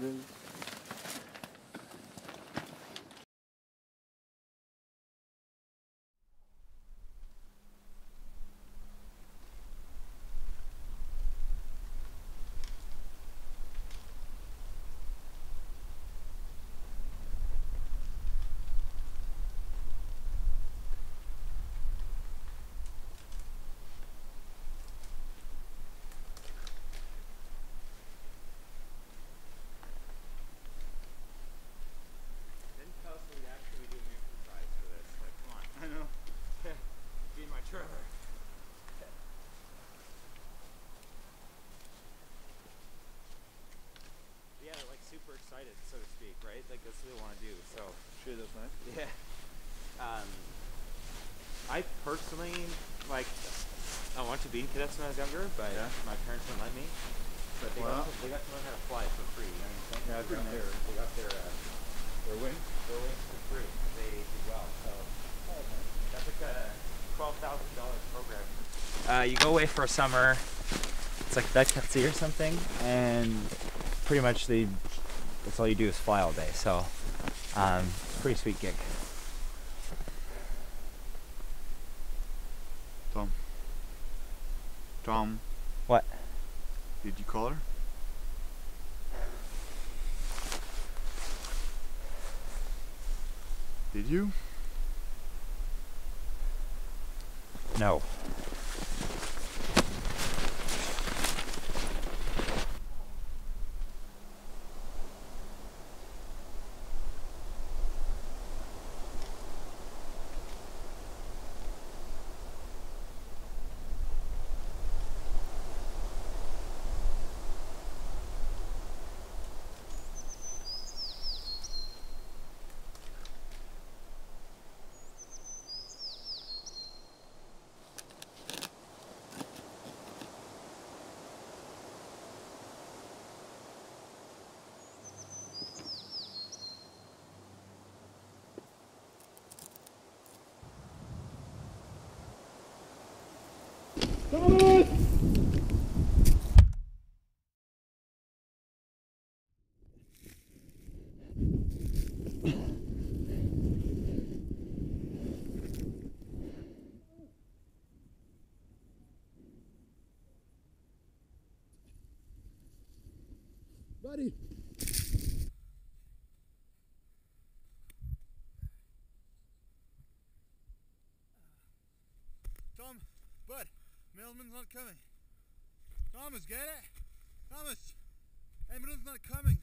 늘. Super excited, so to speak, right? Like that's what they want to do. So sure, that's nice. Yeah. I personally like. I wanted to be in cadets when I was younger, but yeah. My parents didn't let me. But they, wow. Got to learn how to fly for free. You know what I'm saying? Yeah, they got their wings for free. They did well. So that's like a $12,000 program. You go away for a summer. It's like vacancy or something, and pretty much that's all you do is fly all day, so pretty sweet gig. Tom. What? Did you call her? Did you? No. Buddy. Tom, bud, Mailman's not coming. Thomas, get it? Thomas, Mailman's not coming.